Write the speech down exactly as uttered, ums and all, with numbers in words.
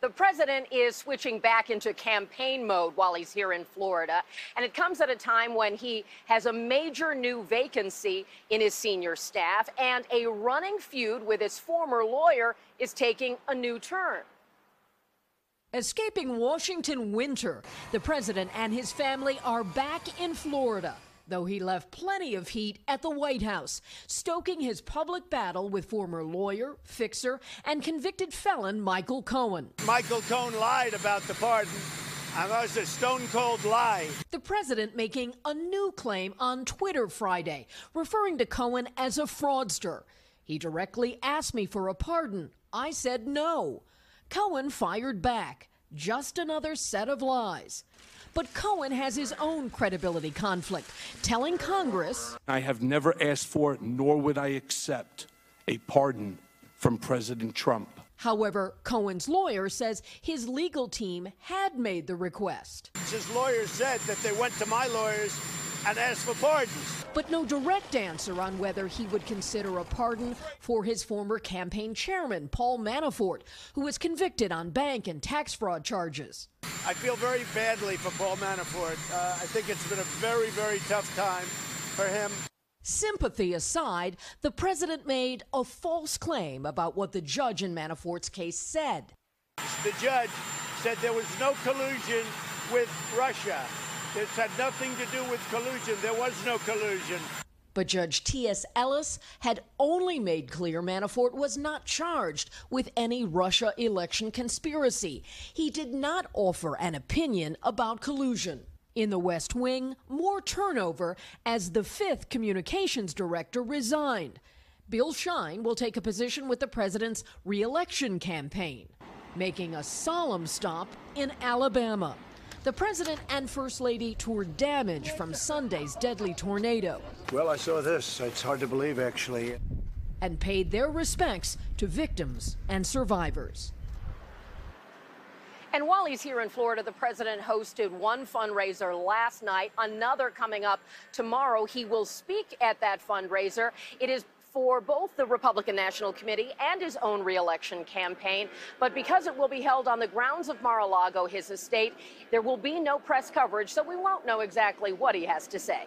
The president is switching back into campaign mode while he's here in Florida, and it comes at a time when he has a major new vacancy in his senior staff, and a running feud with his former lawyer is taking a new turn. Escaping Washington winter, the president and his family are back in Florida, though he left plenty of heat at the White House, stoking his public battle with former lawyer, fixer, and convicted felon Michael Cohen. Michael Cohen lied about the pardon. I was a stone-cold lie. The president making a new claim on Twitter Friday, referring to Cohen as a fraudster. He directly asked me for a pardon. I said no. Cohen fired back. Just another set of lies. But Cohen has his own credibility conflict, telling Congress, I have never asked for, nor would I accept, a pardon from President Trump. However, Cohen's lawyer says his legal team had made the request. His lawyer said that they went to my lawyers and asked for pardons. But no direct answer on whether he would consider a pardon for his former campaign chairman, Paul Manafort, who was convicted on bank and tax fraud charges. I feel very badly for Paul Manafort. Uh, I think it's been a very, very tough time for him. Sympathy aside, the president made a false claim about what the judge in Manafort's case said. The judge said there was no collusion with Russia. This had nothing to do with collusion. There was no collusion. But Judge T S Ellis had only made clear Manafort was not charged with any Russia election conspiracy. He did not offer an opinion about collusion. In the West Wing, more turnover as the fifth communications director resigned. Bill Shine will take a position with the president's re-election campaign, making a solemn stop in Alabama. The president and first lady toured damage from Sunday's deadly tornado. Well, I saw this. It's hard to believe, actually. And paid their respects to victims and survivors. And while he's here in Florida, the president hosted one fundraiser last night, another coming up tomorrow. He will speak at that fundraiser. It is for both the Republican National Committee and his own re-election campaign. But because it will be held on the grounds of Mar-a-Lago, his estate, there will be no press coverage, so we won't know exactly what he has to say.